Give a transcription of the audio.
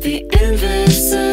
the invisible.